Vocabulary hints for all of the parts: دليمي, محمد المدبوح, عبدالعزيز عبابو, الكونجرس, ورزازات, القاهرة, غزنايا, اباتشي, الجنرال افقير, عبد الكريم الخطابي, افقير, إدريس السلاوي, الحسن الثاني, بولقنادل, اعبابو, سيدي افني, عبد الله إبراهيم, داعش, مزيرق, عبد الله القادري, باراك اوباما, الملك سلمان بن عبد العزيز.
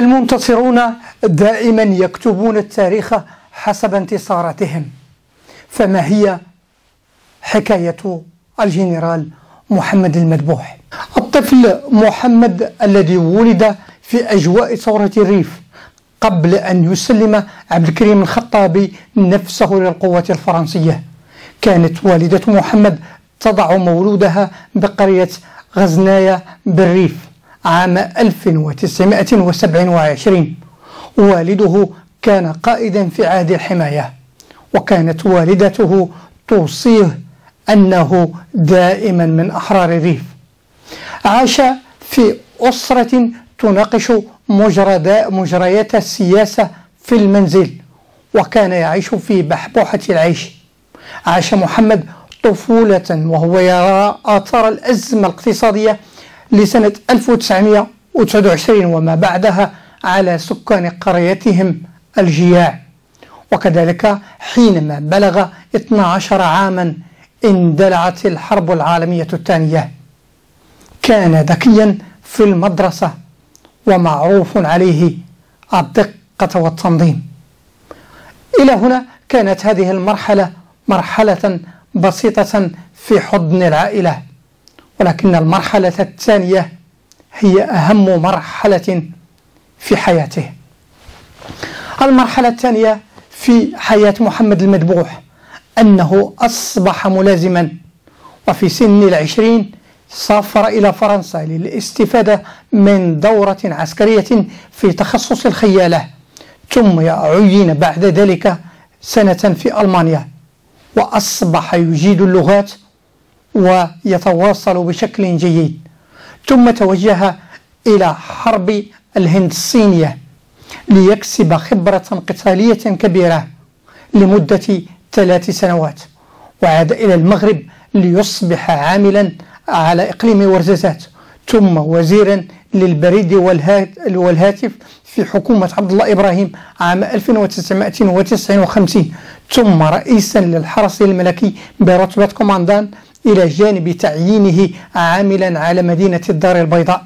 المنتصرون دائما يكتبون التاريخ حسب انتصاراتهم. فما هي حكاية الجنرال محمد المدبوح؟ الطفل محمد الذي ولد في أجواء ثورة الريف قبل أن يسلم عبد الكريم الخطابي نفسه للقوات الفرنسية. كانت والدة محمد تضع مولودها بقرية غزنايا بالريف عام 1927. والده كان قائدا في عهد الحماية، وكانت والدته توصيه أنه دائما من أحرار الريف. عاش في أسرة تناقش مجريات السياسة في المنزل، وكان يعيش في بحبوحة العيش. عاش محمد طفولة وهو يرى آثار الأزمة الاقتصادية لسنة 1929 وما بعدها على سكان قريتهم الجياع. وكذلك حينما بلغ 12 عاما اندلعت الحرب العالمية الثانية. كان ذكيا في المدرسة ومعروف عليه الدقة والتنظيم. إلى هنا كانت هذه المرحلة مرحلة بسيطة في حضن العائلة، ولكن المرحلة الثانية هي أهم مرحلة في حياته. المرحلة الثانية في حياة محمد المدبوح أنه أصبح ملازما، وفي سن 20 سافر إلى فرنسا للاستفادة من دورة عسكرية في تخصص الخيالة، ثم عين بعد ذلك سنة في ألمانيا، وأصبح يجيد اللغات ويتواصل بشكل جيد. ثم توجه إلى حرب الهند الصينية ليكسب خبرة قتالية كبيرة لمدة 3 سنوات، وعاد إلى المغرب ليصبح عاملا على إقليم ورزازات، ثم وزيرا للبريد والهاتف في حكومة عبد الله إبراهيم عام 1959، ثم رئيسا للحرس الملكي برتبة كوماندان إلى جانب تعيينه عاملا على مدينة الدار البيضاء.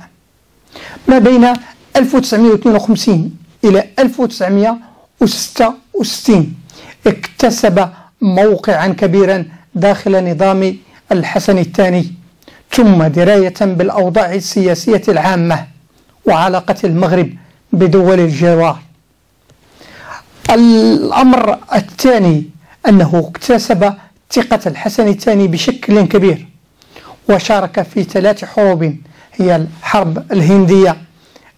ما بين 1952 إلى 1966 اكتسب موقعا كبيرا داخل نظام الحسن الثاني، ثم دراية بالأوضاع السياسية العامة وعلاقة المغرب بدول الجوار. الأمر الثاني أنه اكتسب ثقة الحسن الثاني بشكل كبير، وشارك في 3 حروب هي الحرب الهندية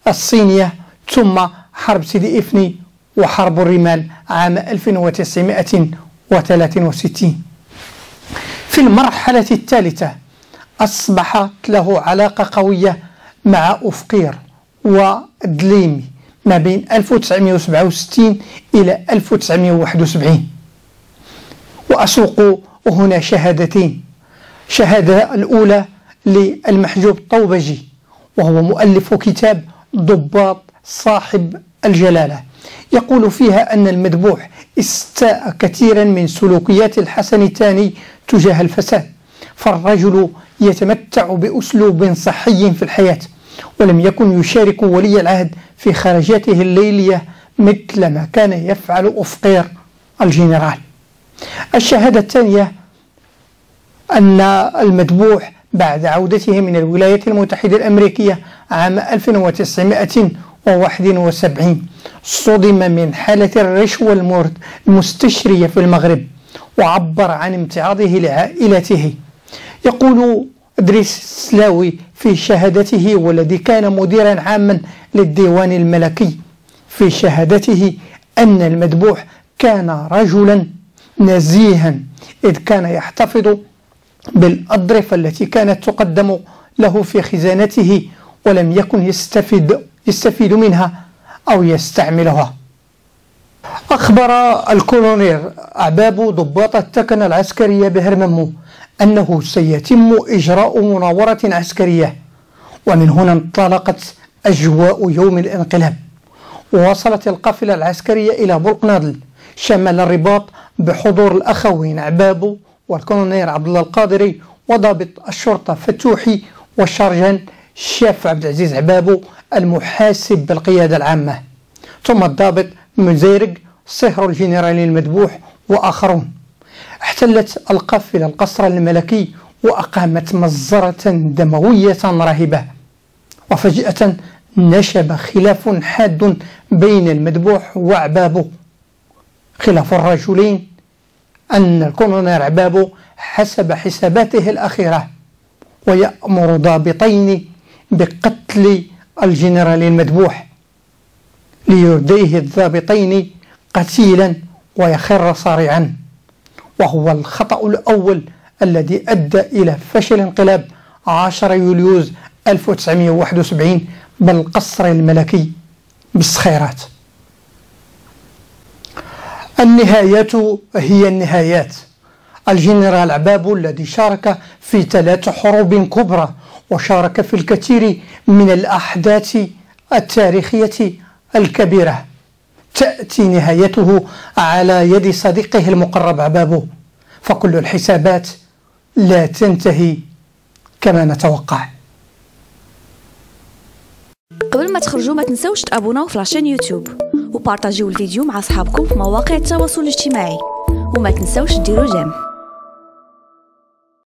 الصينية، ثم حرب سيدي افني، وحرب الرمال عام 1963. في المرحلة الثالثة أصبحت له علاقة قوية مع افقير ودليمي ما بين 1967 إلى 1971. وأسوق هنا شهادتين: الشهادة الأولى للمحجوب الطوبجي، وهو مؤلف كتاب ضباط صاحب الجلالة، يقول فيها أن المدبوح استاء كثيرا من سلوكيات الحسن الثاني تجاه الفساد، فالرجل يتمتع بأسلوب صحي في الحياة، ولم يكن يشارك ولي العهد في خرجاته الليلية مثل ما كان يفعل أفقير الجنرال. الشهادة الثانية أن المدبوح بعد عودته من الولايات المتحدة الأمريكية عام 1971 صدم من حالة الرشوة المستشرية في المغرب، وعبر عن امتعاضه لعائلته. يقول إدريس السلاوي في شهادته، والذي كان مديرا عاما للديوان الملكي، في شهادته أن المدبوح كان رجلا نزيها، إذ كان يحتفظ بالأضرفة التي كانت تقدم له في خزانته، ولم يكن يستفيد منها أو يستعملها. أخبر الكولونيل عبابو ضباط التكنة العسكرية بهرممو أنه سيتم إجراء مناورة عسكرية، ومن هنا انطلقت أجواء يوم الانقلاب. ووصلت القافلة العسكرية إلى بولقنادل شمال الرباط بحضور الأخوين عبابو والكولونيل عبد الله القادري وضابط الشرطة فتوحي والشرجان الشيخ عبدالعزيز عبابو المحاسب بالقيادة العامة، ثم الضابط مزيرق صهر الجنرالي المدبوح وآخرون. احتلت القافلة القصر الملكي وأقامت مزرة دموية رهيبة، وفجأة نشب خلاف حاد بين المدبوح وعبابو. خلاف الرجلين أن الكولونيل عبابو حسب حساباته الأخيرة ويأمر ضابطين بقتل الجنرال المدبوح ليرديه الضابطين قتيلا ويخر صارعا، وهو الخطأ الأول الذي أدى إلى فشل انقلاب 10 يوليوز 1971 بالقصر الملكي بالصخيرات. النهاية هي النهايات. الجنرال عبابو الذي شارك في 3 حروب كبرى وشارك في الكثير من الأحداث التاريخية الكبيرة، تأتي نهايته على يد صديقه المقرب عبابو، فكل الحسابات لا تنتهي كما نتوقع. قبل ما تخرجوا ما تنسوش تابوناو في لاشين يوتيوب وبارطاجيو الفيديو مع اصحابكم في مواقع التواصل الاجتماعي، وما تنسوش ديروا جيم.